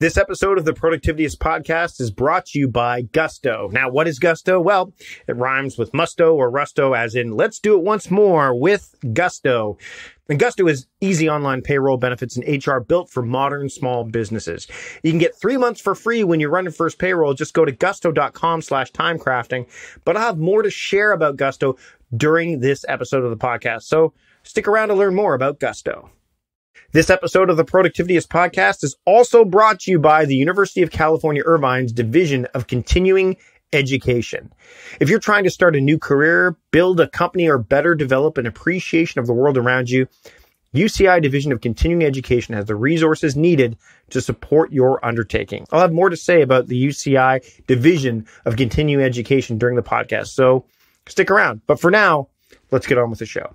This episode of The Productivityist Podcast is brought to you by Gusto. Now, what is Gusto? Well, it rhymes with musto or rusto, as in, let's do it once more with Gusto. And Gusto is easy online payroll benefits and HR built for modern small businesses. You can get 3 months for free when you run your first payroll. Just go to gusto.com/timecrafting. But I'll have more to share about Gusto during this episode of the podcast. So stick around to learn more about Gusto. This episode of The Productivityist Podcast is also brought to you by the University of California, Irvine's Division of Continuing Education. If you're trying to start a new career, build a company, or better develop an appreciation of the world around you, UCI Division of Continuing Education has the resources needed to support your undertaking. I'll have more to say about the UCI Division of Continuing Education during the podcast, so stick around. But for now, let's get on with the show.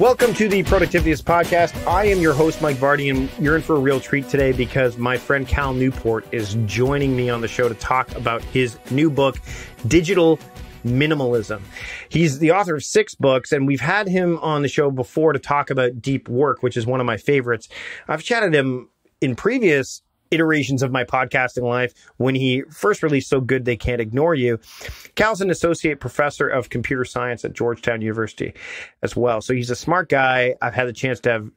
Welcome to The Productivityist Podcast. I am your host, Mike Vardy, and you're in for a real treat today because my friend Cal Newport is joining me on the show to talk about his new book, Digital Minimalism. He's the author of 6 books, and we've had him on the show before to talk about Deep Work, which is one of my favorites. I've chatted him in previous iterations of my podcasting life when he first released So Good They Can't Ignore You. Cal's an associate professor of computer science at Georgetown University as well. So he's a smart guy. I've had the chance to have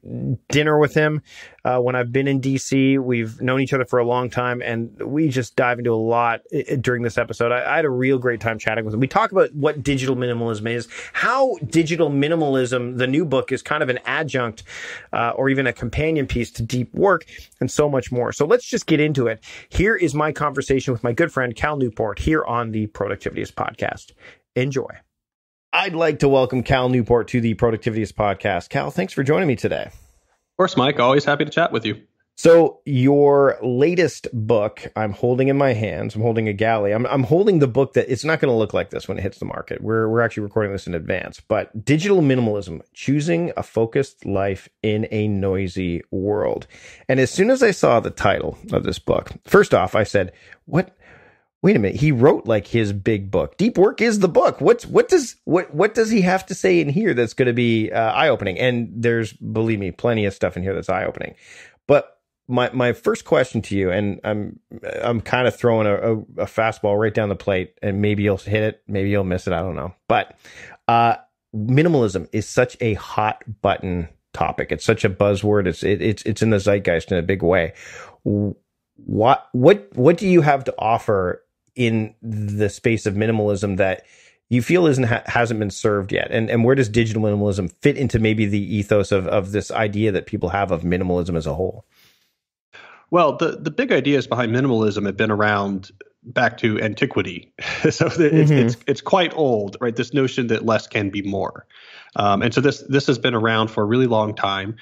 dinner with him when I've been in DC. We've known each other for a long time, and we just dive into a lot during this episode. I had a real great time chatting with him. We talk about what digital minimalism is, how digital minimalism, the new book, is kind of an adjunct or even a companion piece to Deep Work, and so much more. So let's just get into it. Here is my conversation with my good friend Cal Newport here on The Productivityist Podcast. Enjoy. I'd like to welcome Cal Newport to The Productivityist Podcast. Cal, thanks for joining me today. Of course, Mike. Always happy to chat with you. So your latest book, I'm holding in my hands. I'm holding a galley. I'm holding the book that it's not going to look like this when it hits the market. We're actually recording this in advance. But Digital Minimalism, Choosing a Focused Life in a Noisy World. And as soon as I saw the title of this book, first off, I said, what? Wait a minute. He wrote like his big book. Deep Work is the book. What does he have to say in here that's going to be eye-opening? And there's, believe me, plenty of stuff in here that's eye-opening. But my first question to you, and I'm kind of throwing a fastball right down the plate, and maybe you'll hit it, maybe you'll miss it, I don't know. But minimalism is such a hot button topic. It's such a buzzword. It's in the zeitgeist in a big way. What do you have to offer in the space of minimalism that you feel hasn't been served yet? And where does digital minimalism fit into maybe the ethos of this idea that people have of minimalism as a whole? Well, the big ideas behind minimalism have been around back to antiquity. So it's quite old, right? This notion that less can be more. And so this has been around for a really long time.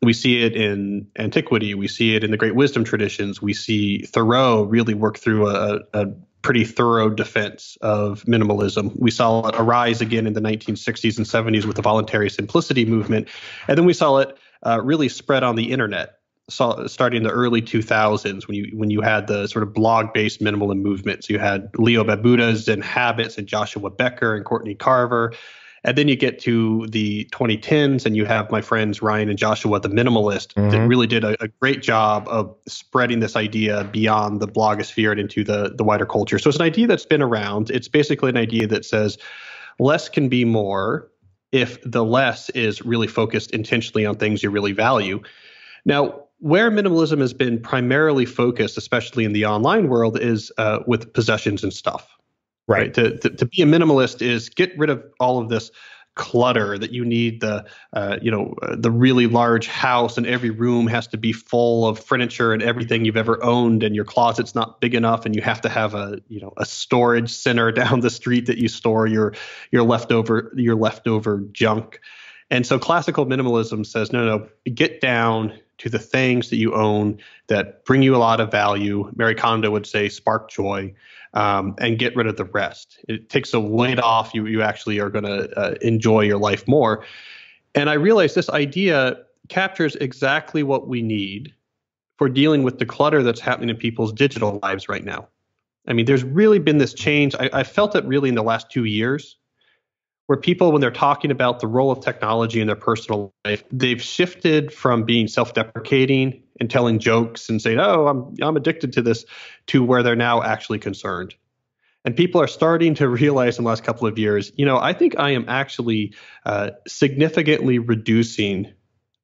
We see it in antiquity. We see it in the great wisdom traditions. We see Thoreau really work through a pretty thorough defense of minimalism. We saw it arise again in the 1960s and 70s with the voluntary simplicity movement. And then we saw it really spread on the internet, starting in the early 2000s when you had the sort of blog-based minimalism movement. So you had Leo Babauta's Zen Habits and Joshua Becker and Courtney Carver. And then you get to the 2010s and you have my friends Ryan and Joshua, the Minimalist, that really did a great job of spreading this idea beyond the blogosphere and into the wider culture. So it's an idea that's been around. It's basically an idea that says less can be more if the less is really focused intentionally on things you really value. Now, where minimalism has been primarily focused, especially in the online world, is with possessions and stuff. Right. To be a minimalist is get rid of all of this clutter that you need, the really large house, and every room has to be full of furniture and everything you've ever owned, and your closet's not big enough, and you have to have a storage center down the street that you store your leftover junk. And so classical minimalism says, no, get down to the things that you own that bring you a lot of value. Marie Kondo would say spark joy, and get rid of the rest. It takes a weight off. You actually are going to enjoy your life more. And I realized this idea captures exactly what we need for dealing with the clutter that's happening in people's digital lives right now. I mean, there's really been this change. I felt it really in the last 2 years where people, when they're talking about the role of technology in their personal life, they've shifted from being self-deprecating and telling jokes and saying, oh, I'm addicted to this, to where they're now actually concerned. And people are starting to realize in the last couple of years, you know, I think I am actually significantly reducing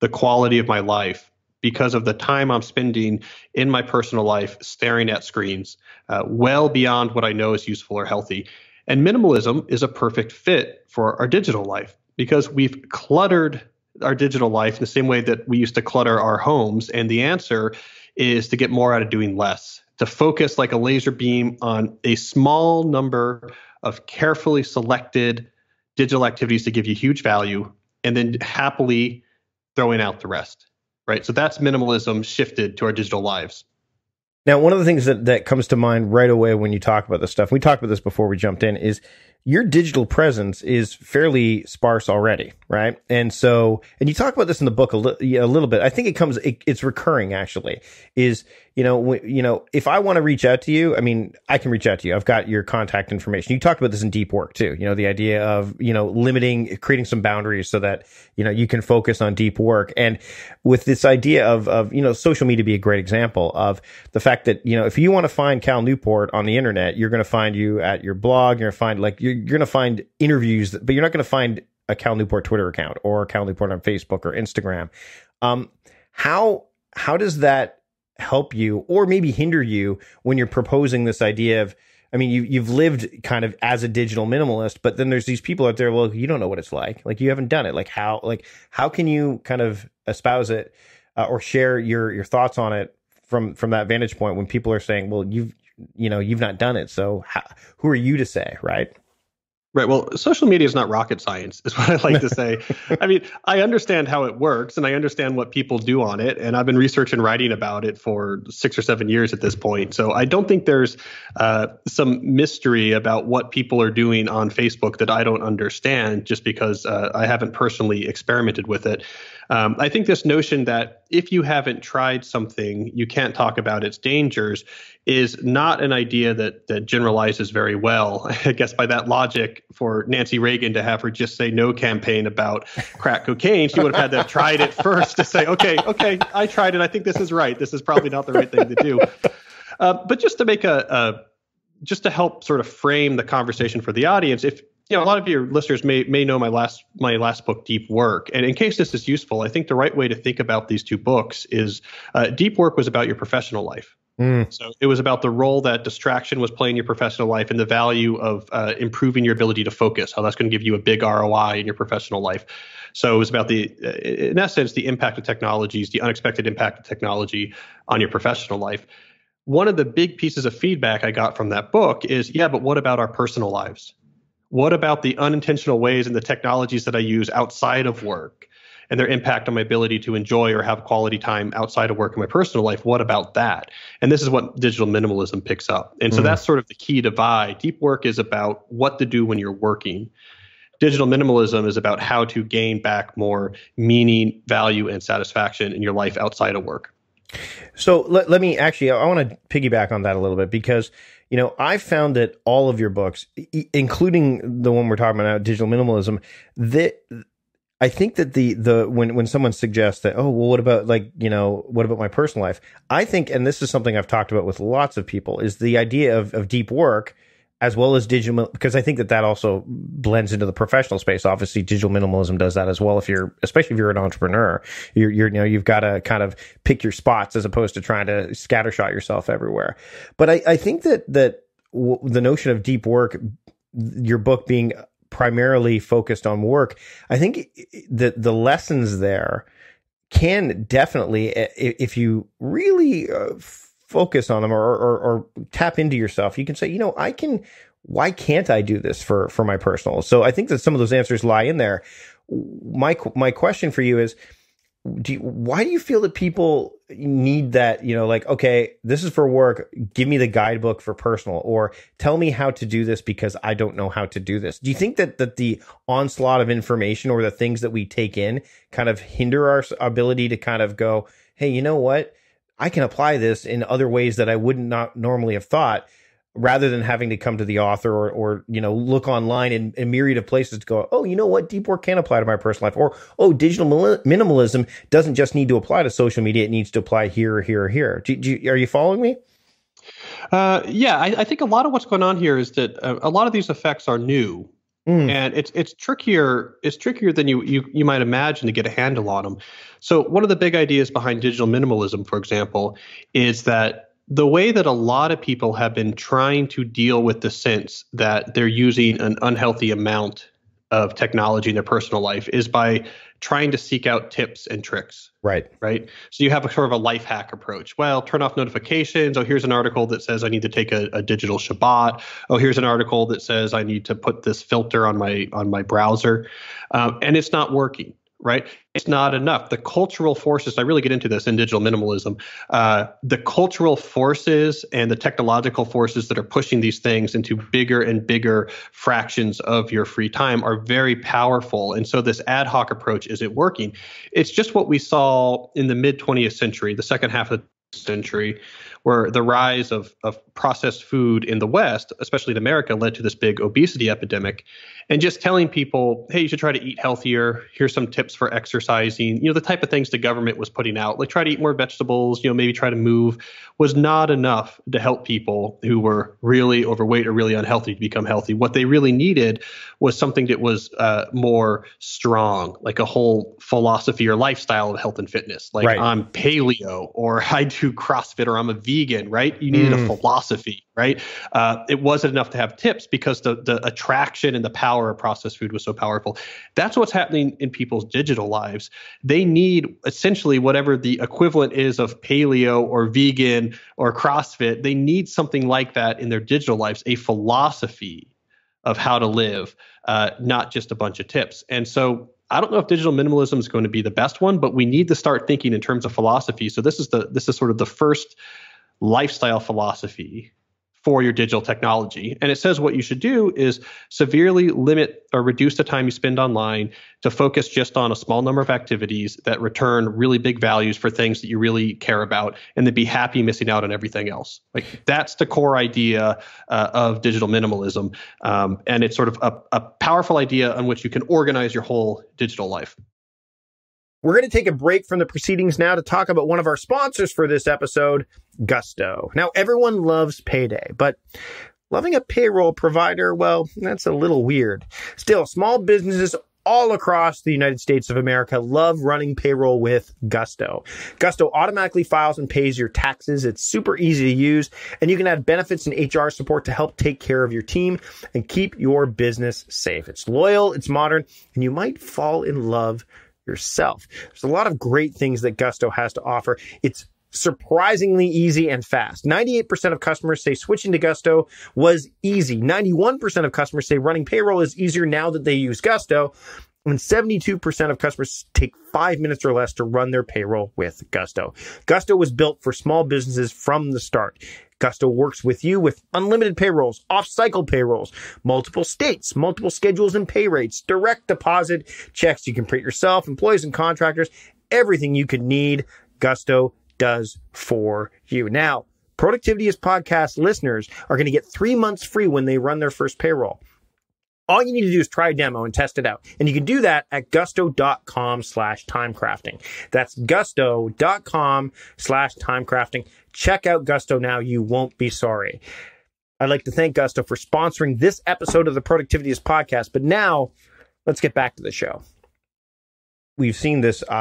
the quality of my life because of the time I'm spending in my personal life staring at screens, well beyond what I know is useful or healthy. And minimalism is a perfect fit for our digital life because we've cluttered our digital life the same way that we used to clutter our homes. And the answer is to get more out of doing less, to focus like a laser beam on a small number of carefully selected digital activities to give you huge value and then happily throwing out the rest, right? So that's minimalism shifted to our digital lives. Now, one of the things that comes to mind right away when you talk about this stuff, we talked about this before we jumped in, is your digital presence is fairly sparse already, right? And so, and you talk about this in the book a little bit. I think it comes, it's recurring actually, is, you know, if I want to reach out to you, I mean, I can reach out to you. I've got your contact information. You talked about this in Deep Work too, you know, the idea of, you know, limiting, creating some boundaries so that, you know, you can focus on deep work. And with this idea of, you know, social media be a great example of the fact that, you know, if you want to find Cal Newport on the internet, you're going to find you at your blog, you're going to find like, you're going to find interviews, but you're not going to find a Cal Newport Twitter account or Cal Newport on Facebook or Instagram. How does that help you or maybe hinder you when you're proposing this idea of, I mean, you've lived kind of as a digital minimalist, but then there's these people out there, well, you don't know what it's like you haven't done it. How can you kind of espouse it or share your thoughts on it from that vantage point when people are saying, well, you've not done it. So who are you to say, right? Right. Well, social media is not rocket science, is what I like to say. I mean, I understand how it works and I understand what people do on it. And I've been researching and writing about it for 6 or 7 years at this point. So I don't think there's some mystery about what people are doing on Facebook that I don't understand just because I haven't personally experimented with it. I think this notion that if you haven't tried something, you can't talk about its dangers is not an idea that generalizes very well. I guess by that logic, for Nancy Reagan to have her just say no campaign about crack cocaine, she would have had to have tried it first to say, okay, I tried it. I think this is right. This is probably not the right thing to do. But just to make just to help sort of frame the conversation for the audience, if you know, a lot of your listeners may know my last book, Deep Work. And in case this is useful, I think the right way to think about these two books is Deep Work was about your professional life. Mm. So it was about the role that distraction was playing in your professional life and the value of improving your ability to focus, how that's going to give you a big ROI in your professional life. So it was about in essence, the impact of technologies, the unexpected impact of technology on your professional life. One of the big pieces of feedback I got from that book is, yeah, but what about our personal lives? What about the unintentional ways and the technologies that I use outside of work and their impact on my ability to enjoy or have quality time outside of work in my personal life? What about that? And this is what digital minimalism picks up. And so that's sort of the key divide. Deep Work is about what to do when you're working. Digital minimalism is about how to gain back more meaning, value, and satisfaction in your life outside of work. So let me actually, I want to piggyback on that a little bit because, you know, I found that all of your books, including the one we're talking about now, Digital Minimalism, that I think that when someone suggests that, oh, well, what about what about my personal life? I think, and this is something I've talked about with lots of people, is the idea of deep work as well as digital, because I think that also blends into the professional space. Obviously, digital minimalism does that as well. Especially if you're an entrepreneur, you've got to kind of pick your spots as opposed to trying to scattershot yourself everywhere. But I think that the notion of deep work, your book being primarily focused on work, I think that the lessons there can definitely, if you really focus on them or tap into yourself, you can say, you know, why can't I do this for my personal? So I think that some of those answers lie in there. My question for you is, why do you feel that people need that, you know, like, okay, this is for work, give me the guidebook for personal, or tell me how to do this because I don't know how to do this? Do you think that the onslaught of information or the things that we take in kind of hinder our ability to kind of go, hey, you know what? I can apply this in other ways that I would not normally have thought. rather than having to come to the author or you know, look online in a myriad of places to go, oh, you know what, deep work can apply to my personal life, or, oh, digital minimalism doesn't just need to apply to social media. It needs to apply here, or here, or here. Are you following me? Yeah, I think a lot of what's going on here is that a lot of these effects are new. Mm. And it's trickier than you might imagine to get a handle on them. So one of the big ideas behind digital minimalism, for example, is that the way that a lot of people have been trying to deal with the sense that they're using an unhealthy amount of technology in their personal life is by trying to seek out tips and tricks. Right. So you have a sort of a life hack approach. Well, turn off notifications. Oh, here's an article that says I need to take a digital Shabbat. Oh, here's an article that says I need to put this filter on my browser. And it's not working, right? It's not enough. The cultural forces, I really get into this in digital minimalism, the cultural forces and the technological forces that are pushing these things into bigger and bigger fractions of your free time are very powerful. And so this ad hoc approach, is it working? It's just what we saw in the mid 20th century, the second half of the century, where the rise of processed food in the West, especially in America, led to this big obesity epidemic. And just telling people, hey, you should try to eat healthier. Here's some tips for exercising. You know, the type of things the government was putting out, like try to eat more vegetables, you know, maybe try to move, was not enough to help people who were really overweight or really unhealthy to become healthy. What they really needed was something that was more strong, like a whole philosophy or lifestyle of health and fitness. Like right. I'm paleo, or I do CrossFit, or I'm a vegan, right? You needed a philosophy, right? It wasn't enough to have tips because the attraction and the power of processed food was so powerful. That's what's happening in people's digital lives. They need essentially whatever the equivalent is of paleo or vegan or CrossFit. They need something like that in their digital lives, a philosophy of how to live, not just a bunch of tips. And so I don't know if digital minimalism is going to be the best one, but we need to start thinking in terms of philosophy. So this is sort of the first lifestyle philosophy for your digital technology. And it says what you should do is severely limit or reduce the time you spend online to focus just on a small number of activities that return really big values for things that you really care about, and then be happy missing out on everything else. Like that's the core idea of digital minimalism. And it's sort of a powerful idea on which you can organize your whole digital life. We're going to take a break from the proceedings now to talk about one of our sponsors for this episode, Gusto. Now, everyone loves payday, but loving a payroll provider, well, that's a little weird. Still, small businesses all across the United States of America love running payroll with Gusto. Gusto automatically files and pays your taxes. It's super easy to use, and you can add benefits and HR support to help take care of your team and keep your business safe. It's loyal, it's modern, and you might fall in love yourself. There's a lot of great things that Gusto has to offer. It's surprisingly easy and fast. 98% of customers say switching to Gusto was easy. 91% of customers say running payroll is easier now that they use Gusto. And 72% of customers take 5 minutes or less to run their payroll with Gusto. Gusto was built for small businesses from the start. Gusto works with you with unlimited payrolls, off-cycle payrolls, multiple states, multiple schedules and pay rates, direct deposit checks you can print yourself, employees and contractors, everything you could need, Gusto does for you. Now, Productivityist Podcast listeners are going to get 3 months free when they run their first payroll. All you need to do is try a demo and test it out. And you can do that at gusto.com/timecrafting. That's gusto.com/timecrafting. Check out Gusto now. You won't be sorry. I'd like to thank Gusto for sponsoring this episode of the Productivityist Podcast. But now let's get back to the show. We've seen this, this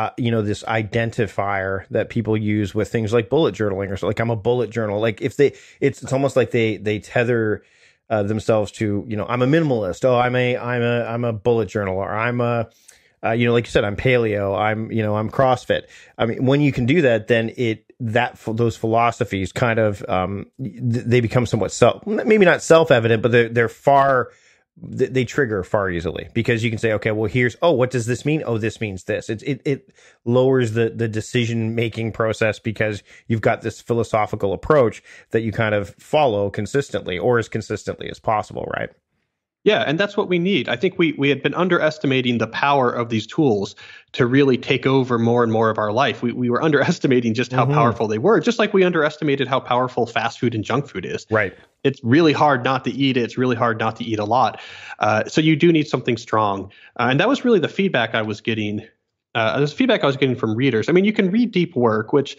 identifier that people use with things like bullet journaling, or so, like I'm a bullet journal. Like if it's almost like they tether themselves to, you know, I'm a minimalist. Oh, I'm a bullet journal, or I'm a, like you said, I'm paleo. I'm CrossFit. I mean, when you can do that, then those philosophies kind of, they become somewhat maybe not self-evident, but they're far, they trigger far easily, because you can say, okay, well, here's, oh, what does this mean? Oh, this means this. It lowers the decision-making process, because you've got this philosophical approach that you kind of follow consistently, or as consistently as possible, right? Yeah, and that's what we need. I think we had been underestimating the power of these tools to really take over more and more of our life. We were underestimating just how powerful they were, just like we underestimated how powerful fast food and junk food is. Right. It's really hard not to eat it. It's really hard not to eat a lot. So you do need something strong. And that was really the feedback I was getting. There's feedback I was getting from readers. I mean, you can read Deep Work, which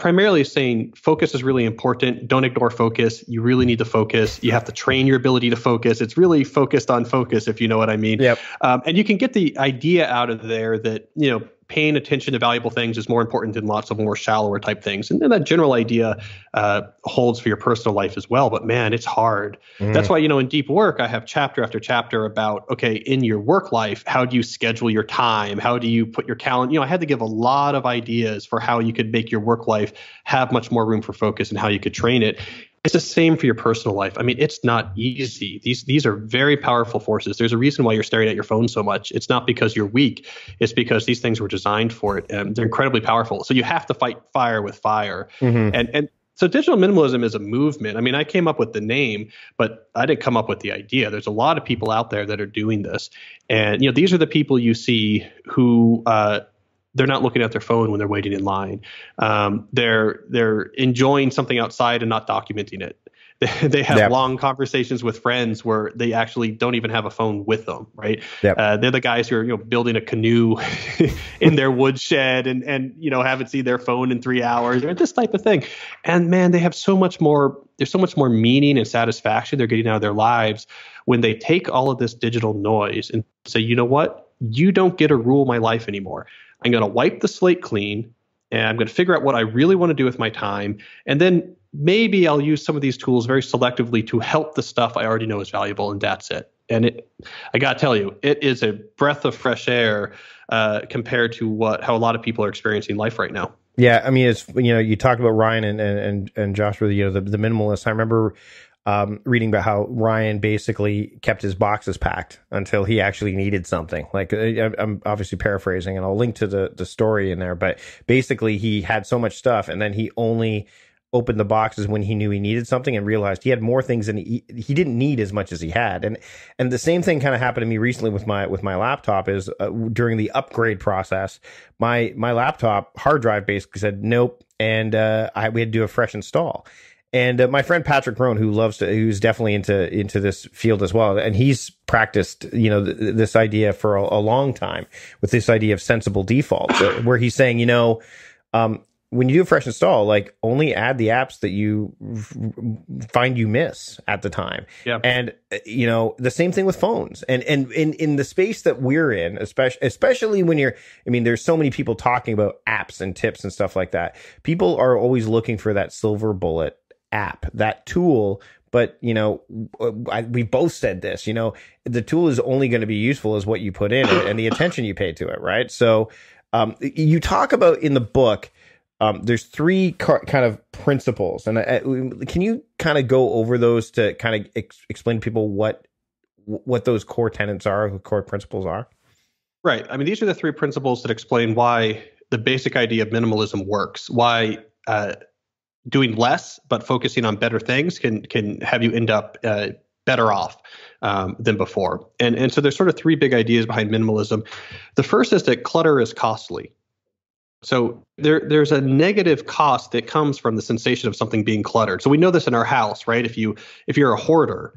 primarily is saying focus is really important. Don't ignore focus. You really need to focus. You have to train your ability to focus. It's really focused on focus, if you know what I mean. Yep. And you can get the idea out of there that, you know, paying attention to valuable things is more important than lots of more shallower type things. And then that general idea holds for your personal life as well. But man, it's hard. That's why, you know, in Deep Work, I have chapter after chapter about, okay, in your work life, how do you schedule your time? How do you put your calendar? You know, I had to give a lot of ideas for how you could make your work life have much more room for focus and how you could train it. It's the same for your personal life. I mean, it's not easy. These are very powerful forces. There's a reason why you're staring at your phone so much. It's not because you're weak. It's because these things were designed for it. They're incredibly powerful. So you have to fight fire with fire. And so digital minimalism is a movement. I mean, I came up with the name, but I didn't come up with the idea. There's a lot of people out there that are doing this. And, you know, these are the people you see who they're not looking at their phone when they're waiting in line. They're enjoying something outside and not documenting it. They have long conversations with friends where they actually don't even have a phone with them, right? They're the guys who are, you know, building a canoe in their woodshed and you know, haven't seen their phone in 3 hours or this type of thing. And man, they have so much more. There's so much more meaning and satisfaction they're getting out of their lives when they take all of this digital noise and say, you know what, you don't get to rule my life anymore. I'm going to wipe the slate clean and I'm going to figure out what I really want to do with my time. And then maybe I'll use some of these tools very selectively to help the stuff I already know is valuable, and that's it. And I got to tell you, it is a breath of fresh air compared to how a lot of people are experiencing life right now. Yeah. I mean, it's, you know, you talked about Ryan and Joshua, you know, the minimalists. I remember reading about how Ryan basically kept his boxes packed until he actually needed something. Like, I'm obviously paraphrasing, and I'll link to the story in there, but basically he had so much stuff, and then he only opened the boxes when he knew he needed something and realized he had more things than he didn't need as much as he had. And the same thing kind of happened to me recently with my laptop is during the upgrade process, my laptop hard drive basically said nope, and we had to do a fresh install. And my friend Patrick Rohn, who's definitely into this field as well, and he's practiced, you know, this idea for a long time with this idea of sensible defaults, where he's saying, you know, when you do a fresh install, like, only add the apps that you find you miss at the time. Yeah. And, you know, the same thing with phones. And in the space that we're in, especially when you're, I mean, there's so many people talking about apps and tips and stuff like that. People are always looking for that silver bullet app, that tool. But, you know, we both said this, you know, the tool is only going to be useful as what you put in it and the attention you pay to it. Right. So you talk about in the book, there's three kind of principles. And can you kind of go over those to kind of explain to people what those core tenets are, what core principles are? Right. I mean, these are the three principles that explain why the basic idea of minimalism works, why doing less but focusing on better things can have you end up better off than before. And so there's sort of three big ideas behind minimalism. The first is that clutter is costly. So there's a negative cost that comes from the sensation of something being cluttered. So we know this in our house, right? If you're a hoarder,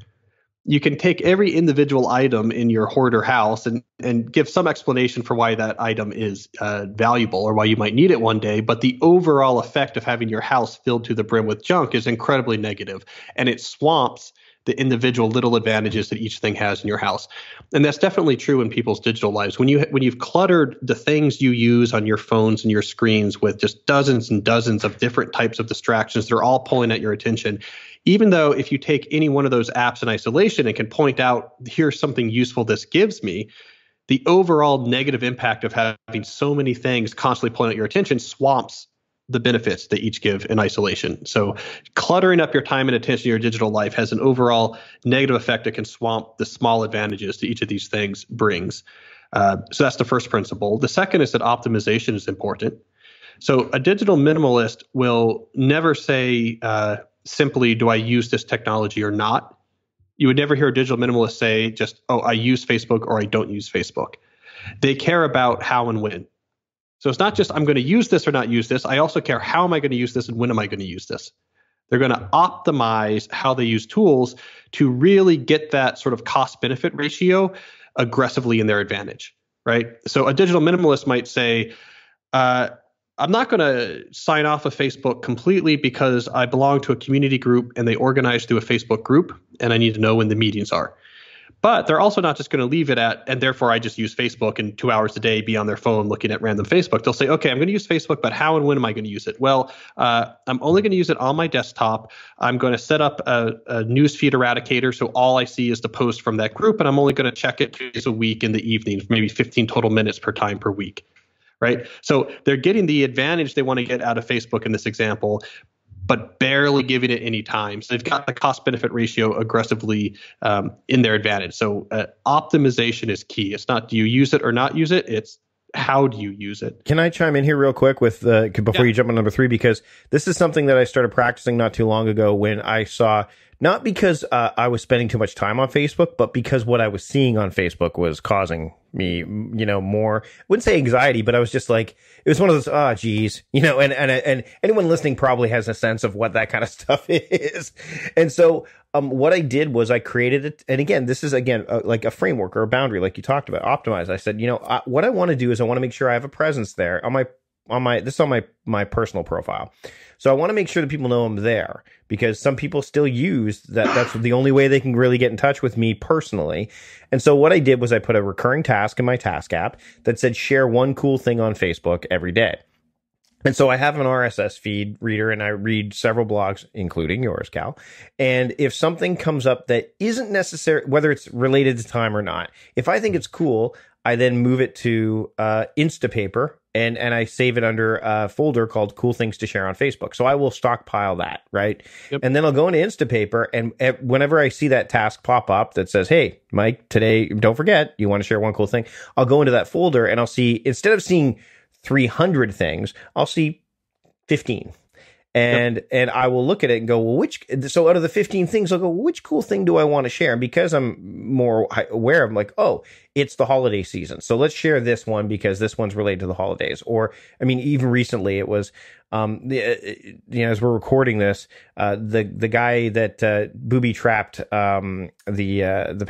you can take every individual item in your hoarder house and give some explanation for why that item is valuable or why you might need it one day. But the overall effect of having your house filled to the brim with junk is incredibly negative, and it swamps the individual little advantages that each thing has in your house. And that's definitely true in people's digital lives. When you've cluttered the things you use on your phones and your screens with just dozens and dozens of different types of distractions that are all pulling at your attention, even though if you take any one of those apps in isolation and can point out, here's something useful this gives me, the overall negative impact of having so many things constantly pulling at your attention swamps the benefits they each give in isolation. So cluttering up your time and attention to your digital life has an overall negative effect that can swamp the small advantages that each of these things brings. So that's the first principle. The second is that optimization is important. So a digital minimalist will never say simply, do I use this technology or not? You would never hear a digital minimalist say just, oh, I use Facebook or I don't use Facebook. They care about how and when. So it's not just I'm going to use this or not use this. I also care how am I going to use this and when am I going to use this. They're going to optimize how they use tools to really get that sort of cost-benefit ratio aggressively in their advantage, right? So a digital minimalist might say, I'm not going to sign off of Facebook completely because I belong to a community group and they organize through a Facebook group and I need to know when the meetings are. But they're also not just going to leave it at, and therefore I just use Facebook and 2 hours a day be on their phone looking at random Facebook. They'll say, okay, I'm going to use Facebook, but how and when am I going to use it? Well, I'm only going to use it on my desktop. I'm going to set up a newsfeed eradicator so all I see is the post from that group, and I'm only going to check it 2 days a week in the evening, maybe 15 total minutes per time per week, right? So they're getting the advantage they want to get out of Facebook in this example, but barely giving it any time. So they've got the cost-benefit ratio aggressively in their advantage. So optimization is key. It's not do you use it or not use it. It's how do you use it. Can I chime in here real quick with before you jump on number three? Because this is something that I started practicing not too long ago when I saw, not because I was spending too much time on Facebook, but because what I was seeing on Facebook was causing me, you know, more, I wouldn't say anxiety, but I was just like, it was one of those, ah, oh, geez, you know, and anyone listening probably has a sense of what that kind of stuff is. And so what I did was I created it. And again, this is, again, like a framework or a boundary, like you talked about, optimize. I said, you know, what I want to do is I want to make sure I have a presence there on my personal profile. So I want to make sure that people know I'm there, because some people still use that. That's the only way they can really get in touch with me personally. And so what I did was I put a recurring task in my task app that said, share one cool thing on Facebook every day. And so I have an RSS feed reader and I read several blogs, including yours, Cal. And if something comes up that isn't necessary, whether it's related to time or not, if I think it's cool, I then move it to Instapaper. And I save it under a folder called Cool Things to Share on Facebook. So I will stockpile that, right? Yep. And then I'll go into Instapaper, and whenever I see that task pop up that says, hey, Mike, today, don't forget, you want to share one cool thing, I'll go into that folder and I'll see, instead of seeing 300 things, I'll see 15. And yep. And I will look at it and go, well, so out of the 15 things, I'll go, which cool thing do I want to share? And because I'm more aware, I'm like, oh, it's the holiday season, so let's share this one because this one's related to the holidays. Or, I mean, even recently it was, you know, as we're recording this, the guy that booby trapped the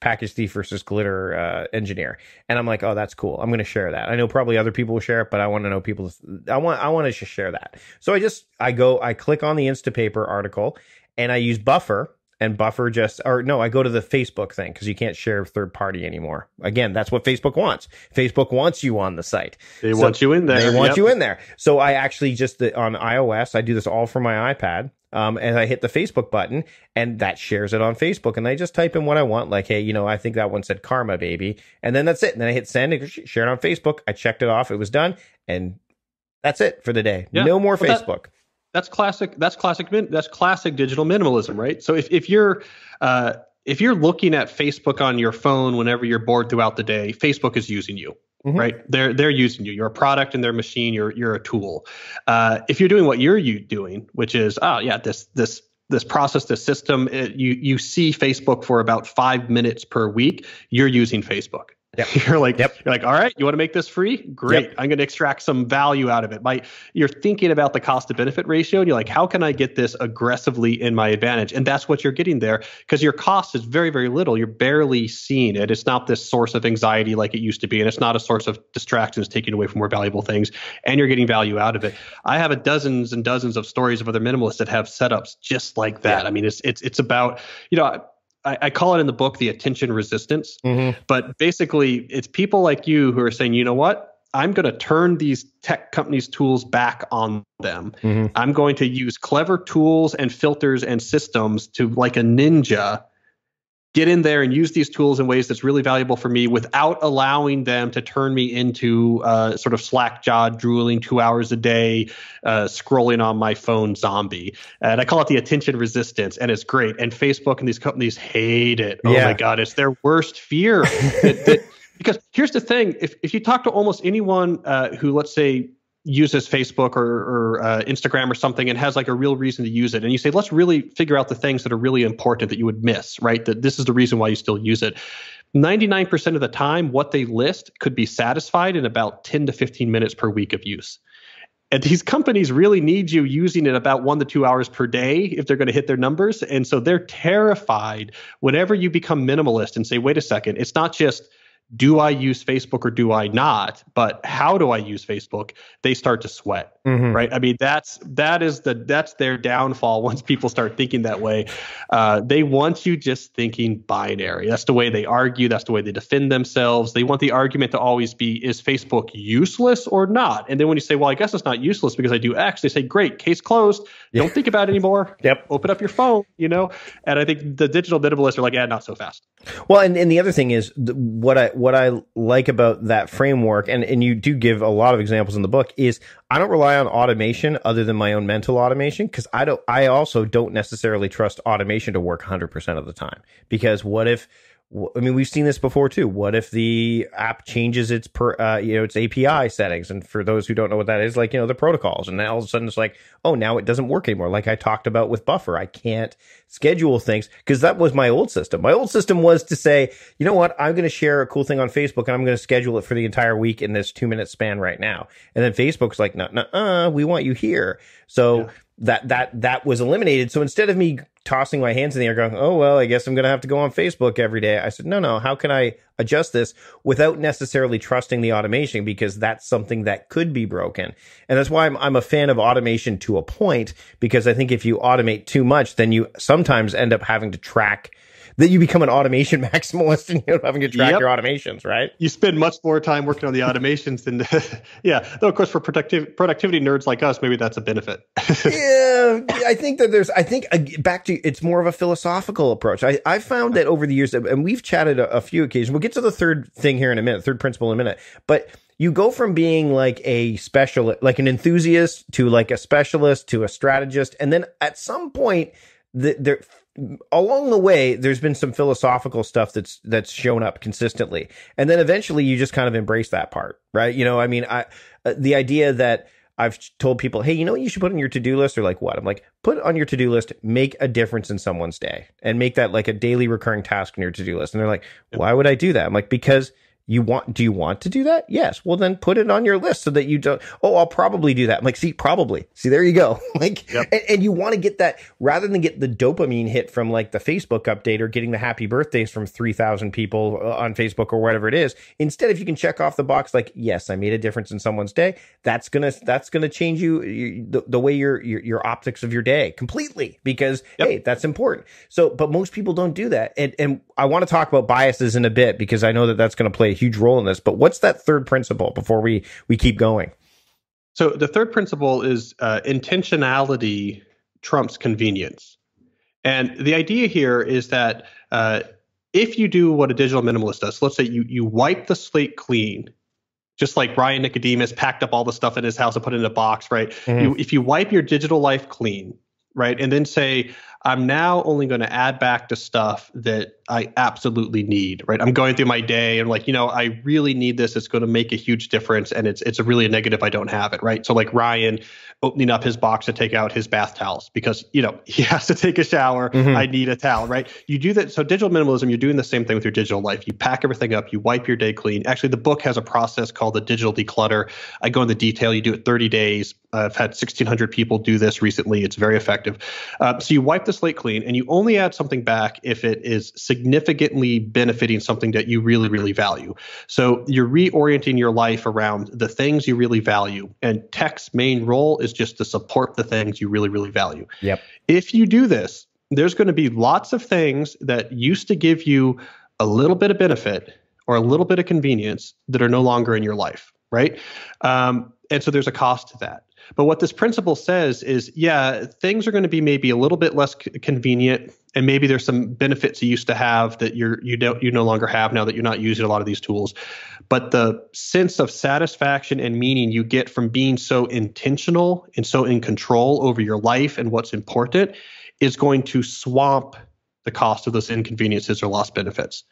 package thief versus glitter engineer, and I'm like, oh, that's cool. I'm going to share that. I know probably other people will share it, but I want to know people. I want to just share that. So I click on the Instapaper article, and I use Buffer. And Buffer I go to the Facebook thing because you can't share third party anymore. Again, that's what Facebook wants. Facebook wants you on the site. They want you in there. They want you in there. So I actually on iOS, I do this all from my iPad. And I hit the Facebook button and that shares it on Facebook. And I just type in what I want, like, hey, you know, I think that one said karma, baby. And then that's it. And then I hit send and share it on Facebook. I checked it off. It was done. And that's it for the day. Yeah. No more Facebook. That's classic digital minimalism, right? So if you're looking at Facebook on your phone whenever you're bored throughout the day, Facebook is using you, mm-hmm. right? They're using you. You're a product in their machine. You're a tool. If you're doing what you're doing, which is this process, this system, you see Facebook for about 5 minutes per week. You're using Facebook. Yep. You're like, all right, you want to make this free? Great. Yep. I'm going to extract some value out of it. You're thinking about the cost to benefit ratio, and you're like, how can I get this aggressively in my advantage? And that's what you're getting there, because your cost is very, very little. You're barely seeing it. It's not this source of anxiety like it used to be, and it's not a source of distractions taking away from more valuable things, and you're getting value out of it. I have dozens and dozens of stories of other minimalists that have setups just like that. Yeah. I mean, it's about, you know, I call it in the book the attention resistance, mm-hmm. but basically it's people like you who are saying, you know what, I'm going to turn these tech companies' tools back on them. Mm-hmm. I'm going to use clever tools and filters and systems to, like a ninja, get in there and use these tools in ways that's really valuable for me without allowing them to turn me into sort of slack-jawed, drooling 2 hours a day, scrolling on my phone zombie. And I call it the attention resistance, and it's great. And Facebook and these companies hate it. Oh, my God, it's their worst fear. Because here's the thing. If you talk to almost anyone who, let's say, uses Facebook or Instagram or something and has like a real reason to use it. And you say, let's really figure out the things that are really important that you would miss, right? That this is the reason why you still use it. 99% of the time, what they list could be satisfied in about 10 to 15 minutes per week of use. And these companies really need you using it about 1 to 2 hours per day if they're going to hit their numbers. And so they're terrified whenever you become minimalist and say, wait a second, it's not just, do I use Facebook or do I not? But how do I use Facebook? They start to sweat, right? I mean, that's their downfall once people start thinking that way. They want you just thinking binary. That's the way they argue. That's the way they defend themselves. They want the argument to always be, is Facebook useless or not? And then when you say, well, I guess it's not useless because I do X, they say, great, case closed. Yeah. Don't think about it anymore. Yep. Open up your phone, you know? And I think the digital minimalists are like, yeah, not so fast. Well, and the other thing is what I like about that framework, and you do give a lot of examples in the book, is I don't rely on automation other than my own mental automation, because I also don't necessarily trust automation to work 100% of the time. Because what if, I mean, we've seen this before too. What if the app changes its its API settings? And for those who don't know what that is, like, you know, the protocols, and then all of a sudden it's like, oh, now it doesn't work anymore. Like I talked about with Buffer, I can't schedule things because that was my old system. My old system was to say, you know what, I'm going to share a cool thing on Facebook and I'm going to schedule it for the entire week in this 2-minute span right now. And then Facebook's like, no, we want you here. So yeah. That was eliminated. So instead of me tossing my hands in the air going, oh, well, I guess I'm going to have to go on Facebook every day, I said, no, how can I adjust this without necessarily trusting the automation? Because that's something that could be broken. And that's why I'm a fan of automation to a point, because I think if you automate too much, then you sometimes end up having to track that you become an automation maximalist and you're having to track your automations, right? You spend much more time working on the automations than, Though, of course, for productivity nerds like us, maybe that's a benefit. I think that back to, it's more of a philosophical approach. I found that over the years, and we've chatted a few occasions, we'll get to the third thing here in a minute, third principle in a minute, but you go from being like a specialist, like an enthusiast, to like a specialist, to a strategist. And then at some point, along the way, there's been some philosophical stuff that's shown up consistently. And then eventually you just kind of embrace that part, right? You know, I mean, the idea that I've told people, hey, you know what you should put on your to-do list? Or like, what? I'm like, put on your to-do list, make a difference in someone's day, and make that like a daily recurring task in your to-do list. And they're like, why would I do that? I'm like, because do you want to do that? Yes. Well, then put it on your list so that you don't, oh, I'll probably do that. I'm like, see, there you go. And you want to get that rather than get the dopamine hit from like the Facebook update or getting the happy birthdays from 3,000 people on Facebook or whatever it is. Instead, if you can check off the box, like, yes, I made a difference in someone's day. That's going to change the way your optics of your day completely, because hey, that's important. So, but most people don't do that. And I want to talk about biases in a bit, because I know that that's going to play a huge role in this, but what's that third principle before we keep going? So the third principle is intentionality trumps convenience. And the idea here is that if you do what a digital minimalist does, let's say you wipe the slate clean, just like Ryan Nicodemus packed up all the stuff in his house and put it in a box, right? If you wipe your digital life clean, right, and then say, I'm now only going to add back the stuff that I absolutely need, right? I'm going through my day and like, you know, I really need this. It's going to make a huge difference. And it's really a negative. I don't have it, right? So like Ryan opening up his box to take out his bath towels because, you know, he has to take a shower. I need a towel, right? You do that. So digital minimalism, you're doing the same thing with your digital life. You pack everything up, you wipe your day clean. Actually, the book has a process called the digital declutter. I go into detail. You do it 30 days. I've had 1,600 people do this recently. It's very effective. So you wipe the slate clean and you only add something back if it is significantly benefiting something that you really, really value. So you're reorienting your life around the things you really value. And tech's main role is just to support the things you really, really value. Yep. If you do this, there's going to be lots of things that used to give you a little bit of benefit or a little bit of convenience that are no longer in your life, right? And so there's a cost to that. But what this principle says is, yeah, things are going to be maybe a little bit less convenient, and maybe there's some benefits you used to have that you no longer have now that you're not using a lot of these tools. But the sense of satisfaction and meaning you get from being so intentional and so in control over your life and what's important is going to swamp the cost of those inconveniences or lost benefits.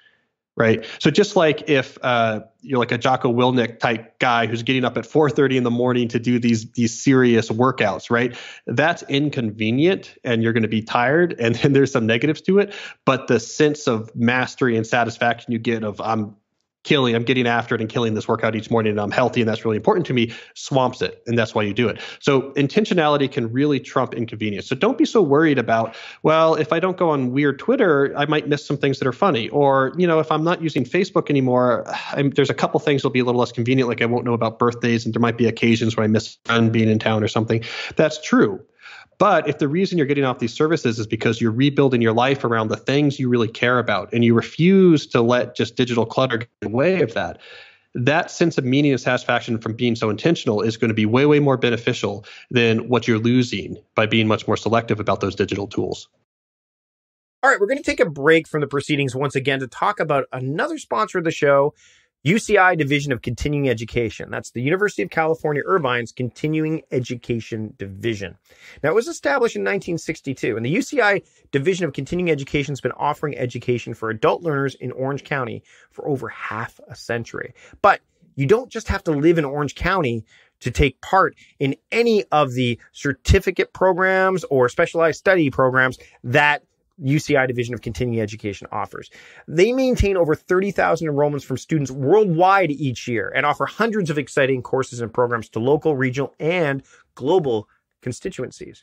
right? So just like if you're like a Jocko Willink type guy who's getting up at 4:30 in the morning to do these serious workouts, right? That's inconvenient and you're going to be tired, and then there's some negatives to it. But the sense of mastery and satisfaction you get of I'm getting after it and killing this workout each morning, and I'm healthy, and that's really important to me, swamps it. And that's why you do it. So intentionality can really trump inconvenience. So don't be so worried about, well, if I don't go on weird Twitter, I might miss some things that are funny. Or, you know, if I'm not using Facebook anymore, there's a couple things that'll be a little less convenient. Like I won't know about birthdays, and there might be occasions where I miss a friend being in town or something. That's true. But if the reason you're getting off these services is because you're rebuilding your life around the things you really care about, and you refuse to let just digital clutter get in the way of that, that sense of meaning and satisfaction from being so intentional is going to be way, way more beneficial than what you're losing by being much more selective about those digital tools. All right, we're going to take a break from the proceedings once again to talk about another sponsor of the show, UCI Division of Continuing Education. That's the University of California, Irvine's Continuing Education Division. Now, it was established in 1962, and the UCI Division of Continuing Education has been offering education for adult learners in Orange County for over half a century. But you don't just have to live in Orange County to take part in any of the certificate programs or specialized study programs that UCI Division of Continuing Education offers. They maintain over 30,000 enrollments from students worldwide each year and offer hundreds of exciting courses and programs to local, regional, and global constituencies.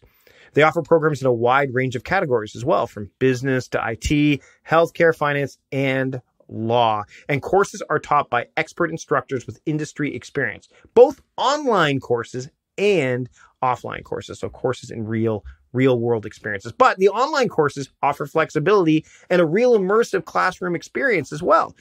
They offer programs in a wide range of categories as well, from business to IT, healthcare, finance, and law. And courses are taught by expert instructors with industry experience, both online courses and offline courses, so courses in real-world experiences. But the online courses offer flexibility and a real immersive classroom experience as well.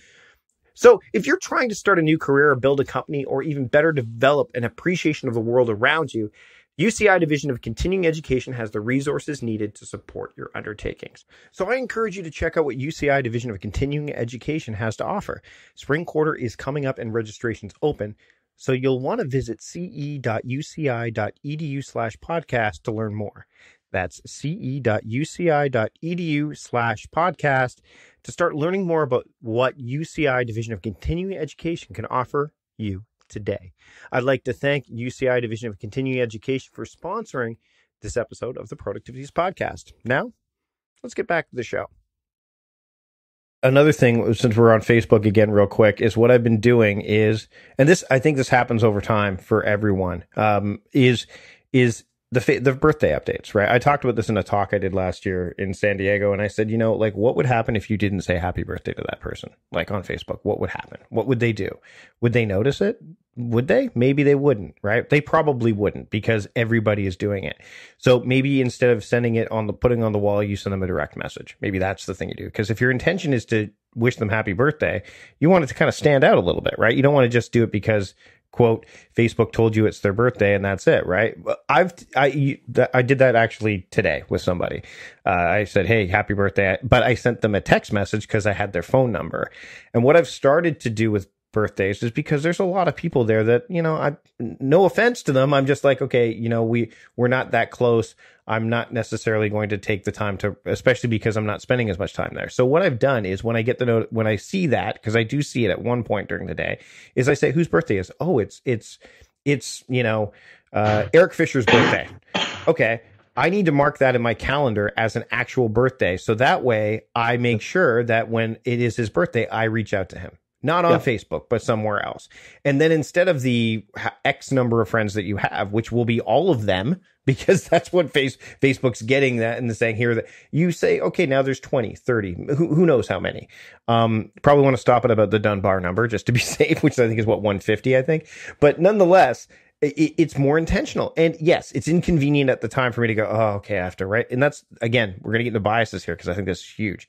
So if you're trying to start a new career or build a company, or even better, develop an appreciation of the world around you, UCI Division of Continuing Education has the resources needed to support your undertakings. So I encourage you to check out what UCI Division of Continuing Education has to offer. Spring quarter is coming up and registration's open. So you'll want to visit ce.uci.edu/podcast to learn more. That's ce.uci.edu/podcast to start learning more about what UCI Division of Continuing Education can offer you today. I'd like to thank UCI Division of Continuing Education for sponsoring this episode of the Productivityist Podcast. Now, let's get back to the show. Another thing, since we're on Facebook again real quick, is what I've been doing is, and this, I think this happens over time for everyone, is the birthday updates, right? I talked about this in a talk I did last year in San Diego, and I said, you know, like, what would happen if you didn't say happy birthday to that person? Like on Facebook, what would happen? What would they do? Would they notice it? Would they? Maybe they wouldn't, right? They probably wouldn't, because everybody is doing it. So maybe instead of sending it on the, putting on the wall, you send them a direct message. Maybe that's the thing you do. Because if your intention is to wish them happy birthday, you want it to kind of stand out a little bit, right? You don't want to just do it because, quote, Facebook told you it's their birthday and that's it, right? I did that actually today with somebody. I said, hey, happy birthday. But I sent them a text message because I had their phone number. And what I've started to do with birthdays is because there's a lot of people there that, you know, I, no offense to them, I'm just like, okay, you know, we're not that close. I'm not necessarily going to take the time to, especially because I'm not spending as much time there. So what I've done is when I get the note, when I see that, because I do see it at one point during the day, is I say, whose birthday is? Oh, it's you know, Eric Fisher's birthday. Okay. I need to mark that in my calendar as an actual birthday. So that way I make sure that when it is his birthday, I reach out to him. Not on Facebook, but somewhere else. And then instead of the X number of friends that you have, which will be all of them, because that's what Facebook's getting that and the saying here, that you say, okay, now there's 20, 30, who knows how many. Probably want to stop at about the Dunbar number just to be safe, which I think is what, 150, I think. But nonetheless, it's more intentional. And yes, it's inconvenient at the time for me to go, oh, okay, I have to write. And that's, again, we're going to get into biases here because I think this is huge.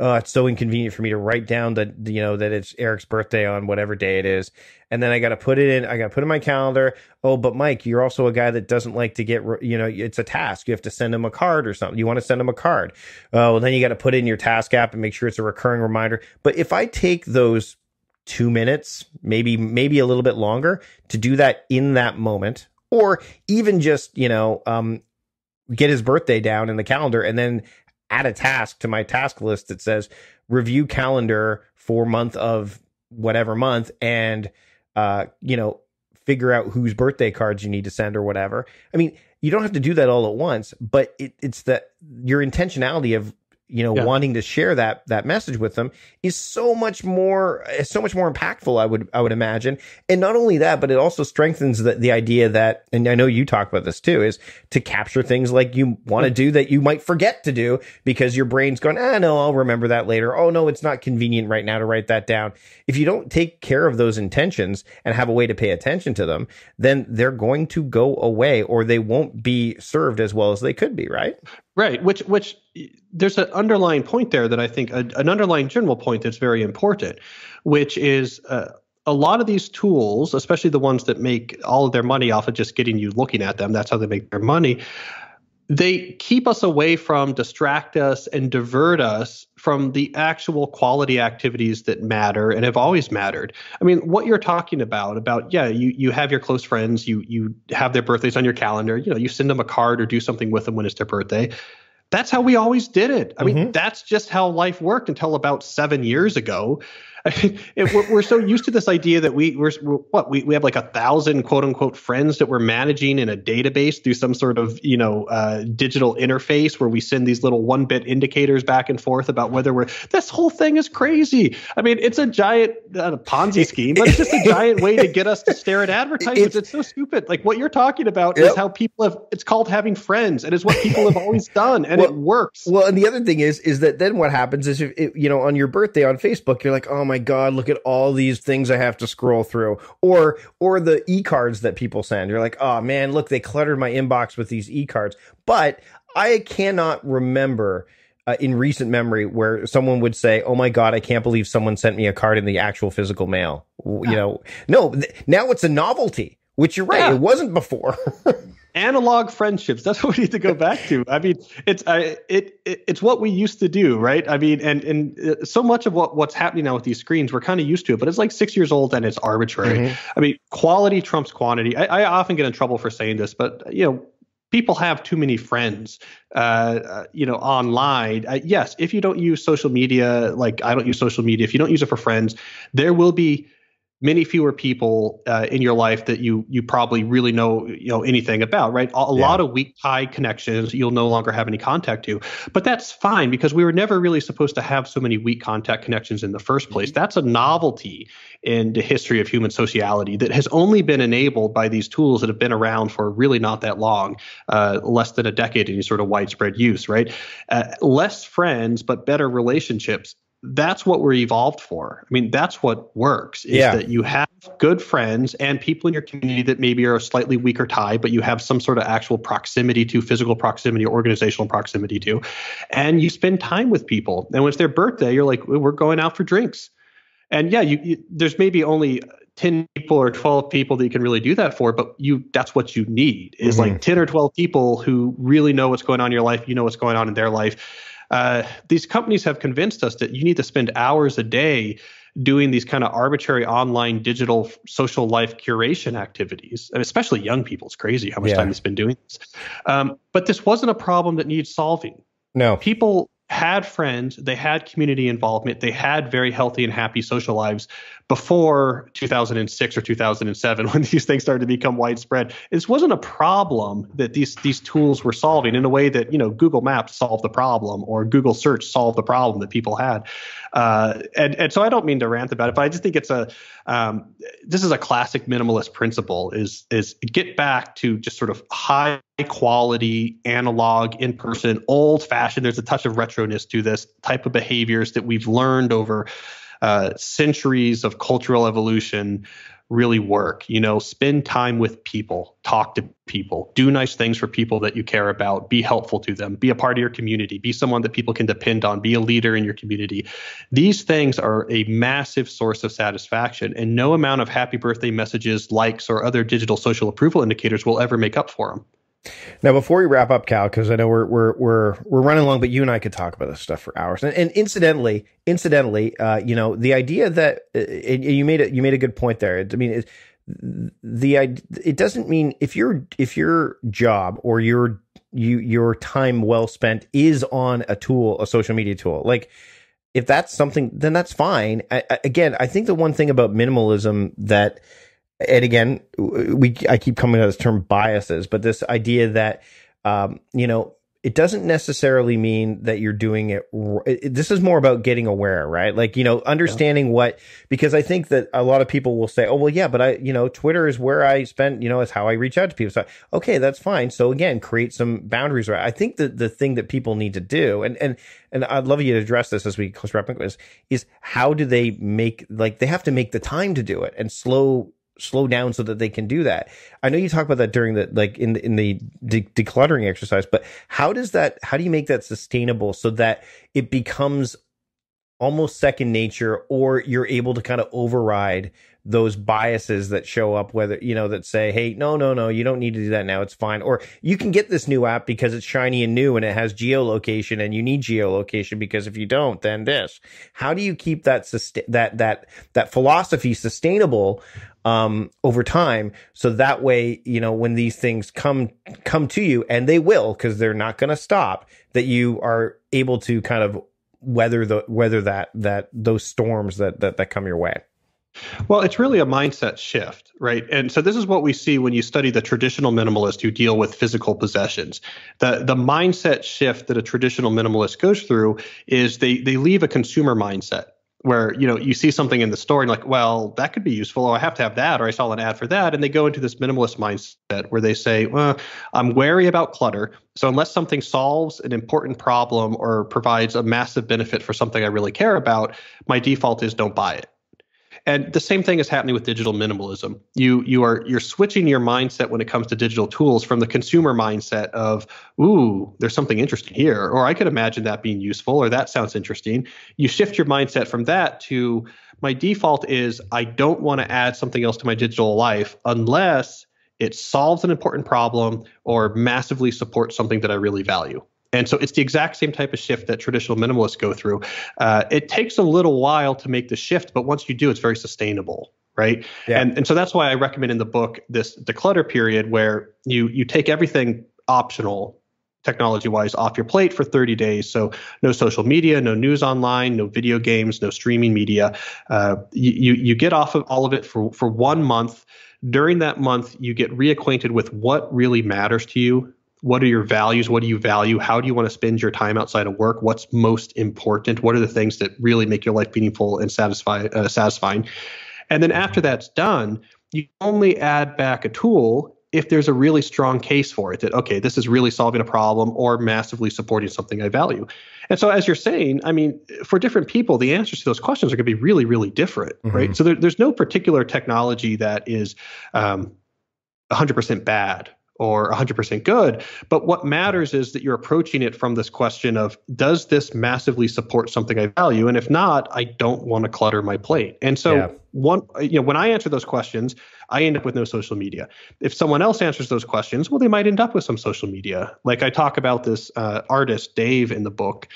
It's so inconvenient for me to write down that, you know, that it's Eric's birthday on whatever day it is. And then I got to put it in, I got to put in my calendar. Oh, but Mike, you're also a guy that doesn't like to get, you know, it's a task. You have to send him a card or something. You want to send him a card. Oh, well, then you got to put it in your task app and make sure it's a recurring reminder. But if I take those 2 minutes, maybe a little bit longer to do that in that moment, or even just, you know, get his birthday down in the calendar and then add a task to my task list that says review calendar for month of whatever month, and, you know, figure out whose birthday cards you need to send or whatever. I mean, you don't have to do that all at once, but it's that your intentionality of, you know, wanting to share that message with them is so much more impactful, I would imagine. And not only that, but it also strengthens the idea that, and I know you talk about this too, is to capture things like you want to do that you might forget to do because your brain's going, no, I'll remember that later. Oh no, it's not convenient right now to write that down. If you don't take care of those intentions and have a way to pay attention to them, then they're going to go away, or they won't be served as well as they could be, right? Right, which there's an underlying point there that I think, an underlying general point that's very important, which is a lot of these tools, especially the ones that make all of their money off of just getting you looking at them, that's how they make their money, they keep us away from, distract us, and divert us from the actual quality activities that matter and have always mattered. I mean, what you're talking about, you have your close friends, you have their birthdays on your calendar, you know, you send them a card or do something with them when it's their birthday. That's how we always did it. I mean, that's just how life worked until about 7 years ago. I mean, we're so used to this idea that we have like 1,000 quote unquote friends that we're managing in a database through some sort of, you know, digital interface where we send these little 1-bit indicators back and forth about whether we're, this whole thing is crazy. I mean, it's a giant Ponzi scheme, but it's just a giant way to get us to stare at advertisements. It's so stupid. Like what you're talking about is how people have, it's called having friends, and it's what people have always done, and it works. Well, and the other thing is that then what happens is, if on your birthday on Facebook, you're like, oh my God, look at all these things I have to scroll through, or the e-cards that people send. You're like, oh man, look, they cluttered my inbox with these e-cards. But I cannot remember in recent memory where someone would say, oh my God, I can't believe someone sent me a card in the actual physical mail. You know, no, now it's a novelty, which you're right. Yeah. It wasn't before. Analog friendships. That's what we need to go back to. I mean, it's what we used to do, right? I mean, and so much of what's happening now with these screens, we're kind of used to it, but it's like 6 years old and it's arbitrary. I mean, quality trumps quantity. I often get in trouble for saying this, but you know, people have too many friends, you know, online. Yes, if you don't use social media, like I don't use social media, if you don't use it for friends, there will be many fewer people in your life that you probably really know anything about, right? A lot of weak tie connections you'll no longer have any contact to. But that's fine, because we were never really supposed to have so many weak contact connections in the first place. That's a novelty in the history of human sociality that has only been enabled by these tools that have been around for really not that long, less than a decade in sort of widespread use, right? Less friends, but better relationships. That's what we're evolved for. I mean, that's what works, is that you have good friends and people in your community that maybe are a slightly weaker tie, but you have some sort of actual proximity to, physical proximity, organizational proximity to, and you spend time with people. And when it's their birthday, you're like, we're going out for drinks. And yeah, you there's maybe only 10 people or 12 people that you can really do that for, but that's what you need, is like 10 or 12 people who really know what's going on in your life, you know what's going on in their life. These companies have convinced us that you need to spend hours a day doing these kind of arbitrary online digital social life curation activities, and especially young people. It's crazy how much time they spend doing this. But this wasn't a problem that needs solving. No. People had friends, they had community involvement, they had very healthy and happy social lives before 2006 or 2007, when these things started to become widespread. This wasn't a problem that these tools were solving in a way that, you know, Google Maps solved the problem, or Google search solved the problem that people had. And so I don't mean to rant about it, but I just think it's this is a classic minimalist principle, is get back to just sort of high quality, analog, in-person, old-fashioned. There's a touch of retroness to this type of behaviors that we've learned over centuries of cultural evolution really work. You know, spend time with people, talk to people, do nice things for people that you care about, be helpful to them, be a part of your community, be someone that people can depend on, be a leader in your community. These things are a massive source of satisfaction, and no amount of happy birthday messages, likes, or other digital social approval indicators will ever make up for them. Now, before we wrap up, Cal, because I know we're running long, but you and I could talk about this stuff for hours. And incidentally, you know, the idea that you made a good point there. I mean, it doesn't mean if your job or your time well spent is on a social media tool, like if that's something, then that's fine. I think the one thing about minimalism that, and again, I keep coming to this term biases, but this idea that, it doesn't necessarily mean that you're doing it. This is more about getting aware, right? Like, understanding because I think that a lot of people will say, oh, well, yeah, but Twitter is where I spend, it's how I reach out to people. So, okay, that's fine. So again, create some boundaries, right? I think that the thing that people need to do, and I'd love you to address this as we close wrap up, is how do they they have to make the time to do it and slow down so that they can do that. I know you talk about that during the, in the decluttering exercise, but how do you make that sustainable so that it becomes almost second nature, or you're able to kind of override those biases that show up, whether, that say, hey, no, you don't need to do that now. It's fine. Or you can get this new app because it's shiny and new and it has geolocation, and you need geolocation because if you don't, then this. How do you keep that philosophy sustainable over time? So that way, when these things come to you, and they will, because they're not going to stop, that you are able to kind of weather those storms that come your way. Well, it's really a mindset shift, right? And so this is what we see when you study the traditional minimalist who deal with physical possessions. The mindset shift that a traditional minimalist goes through is they leave a consumer mindset where, you see something in the store and you're like, well, that could be useful. Oh, I have to have that, or I saw an ad for that. And they go into this minimalist mindset where they say, well, I'm wary about clutter. So unless something solves an important problem or provides a massive benefit for something I really care about, my default is don't buy it. And the same thing is happening with digital minimalism. You're switching your mindset when it comes to digital tools from the consumer mindset of, ooh, there's something interesting here, or I could imagine that being useful, or that sounds interesting. You shift your mindset from that to, my default is I don't want to add something else to my digital life unless it solves an important problem or massively supports something that I really value. And so it's the exact same type of shift that traditional minimalists go through. It takes a little while to make the shift, but once you do, it's very sustainable, right? Yeah. And so that's why I recommend in the book this declutter period where you take everything optional technology-wise off your plate for 30 days. So no social media, no news online, no video games, no streaming media. You get off of all of it for 1 month. During that month, you get reacquainted with what really matters to you. What are your values? What do you value? How do you want to spend your time outside of work? What's most important? What are the things that really make your life meaningful and satisfying? And then after that's done, you only add back a tool if there's a really strong case for it that, okay, this is really solving a problem or massively supporting something I value. And so as you're saying, I mean, for different people, the answers to those questions are going to be really, really different, mm-hmm. right? So there's no particular technology that is 100% bad or 100% good. But what matters is that you're approaching it from this question of, does this massively support something I value? And if not, I don't want to clutter my plate. And so when I answer those questions, I end up with no social media. If someone else answers those questions, well, they might end up with some social media. Like I talk about this artist, Dave, in the book,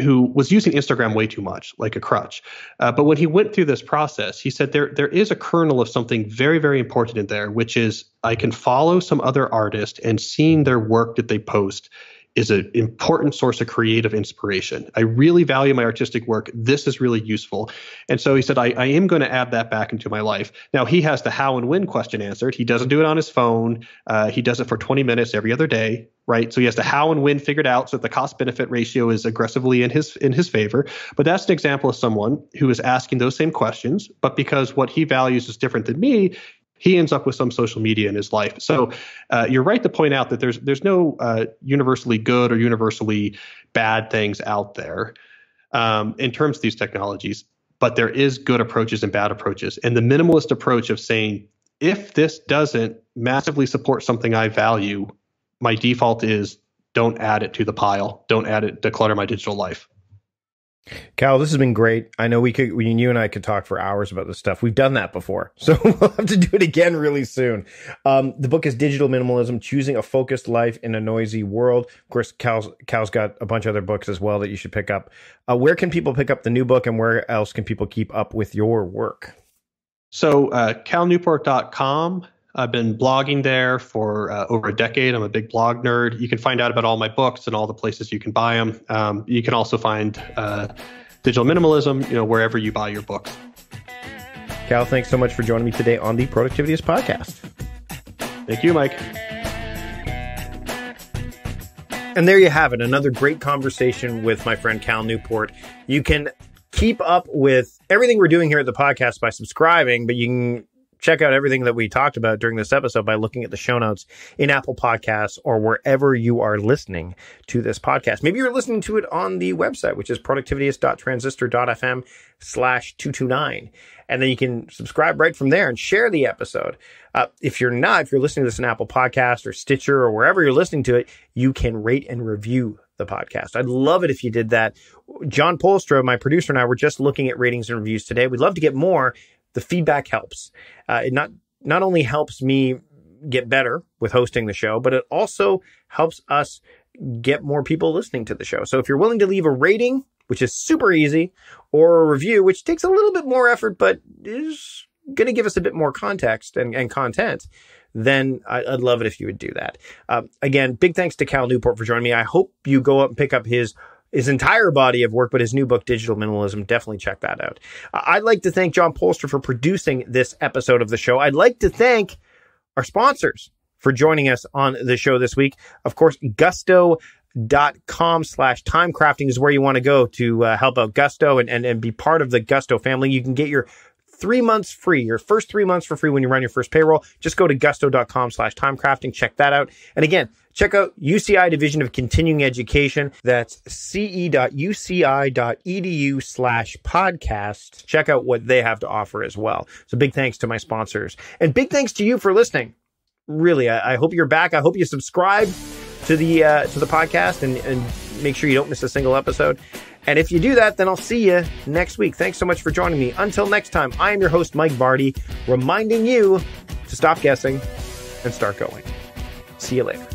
who was using Instagram way too much, like a crutch. But when he went through this process, he said there is a kernel of something very, very important in there, which is I can follow some other artist, and seeing their work that they post is an important source of creative inspiration. I really value my artistic work. This is really useful. And so he said, I am going to add that back into my life. Now, he has the how and when question answered. He doesn't do it on his phone. He does it for 20 minutes every other day, right? So he has the how and when figured out so that the cost-benefit ratio is aggressively in his favor. But that's an example of someone who is asking those same questions, but because what he values is different than me, he ends up with some social media in his life. So you're right to point out that there's no universally good or universally bad things out there in terms of these technologies, but there is good approaches and bad approaches. And the minimalist approach of saying, if this doesn't massively support something I value, my default is don't add it to the pile. Don't add it to clutter my digital life. Cal, this has been great. I know you and I could talk for hours about this stuff. We've done that before, so we'll have to do it again really soon. The book is Digital Minimalism, Choosing a Focused Life in a Noisy World. Of course, Cal's got a bunch of other books as well that you should pick up. Where can people pick up the new book, and where else can people keep up with your work? So calnewport.com. I've been blogging there for over a decade. I'm a big blog nerd. You can find out about all my books and all the places you can buy them. You can also find Digital Minimalism, wherever you buy your books. Cal, thanks so much for joining me today on the Productivityist Podcast. Thank you, Mike. And there you have it, another great conversation with my friend Cal Newport. You can keep up with everything we're doing here at the podcast by subscribing, but you can check out everything that we talked about during this episode by looking at the show notes in Apple Podcasts or wherever you are listening to this podcast. Maybe you're listening to it on the website, which is productivityist.transistor.fm/229. And then you can subscribe right from there and share the episode. If you're listening to this on Apple Podcasts or Stitcher or wherever you're listening to it, you can rate and review the podcast. I'd love it if you did that. John Polstra, my producer, and I were just looking at ratings and reviews today. We'd love to get more. The feedback helps. It not only helps me get better with hosting the show, but it also helps us get more people listening to the show. So if you're willing to leave a rating, which is super easy, or a review, which takes a little bit more effort, but is going to give us a bit more context and content, then I'd love it if you would do that. Again, big thanks to Cal Newport for joining me. I hope you go up and pick up his entire body of work, but his new book, Digital Minimalism, definitely check that out. I'd like to thank John Polster for producing this episode of the show. I'd like to thank our sponsors for joining us on the show this week. Of course, gusto.com/timecrafting is where you want to go to help out Gusto and be part of the Gusto family. You can get your 3 months free, your first 3 months for free when you run your first payroll. Just go to gusto.com/timecrafting. Check that out. And again, check out UCI Division of Continuing Education. That's ce.uci.edu/podcast. Check out what they have to offer as well. So big thanks to my sponsors and big thanks to you for listening. Really, I hope you're back. I hope you subscribe to the podcast and make sure you don't miss a single episode. And if you do that, then I'll see you next week. Thanks so much for joining me. Until next time, I am your host, Mike Vardy, reminding you to stop guessing and start going. See you later.